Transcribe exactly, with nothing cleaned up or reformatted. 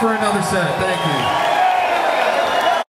for another set. Thank you.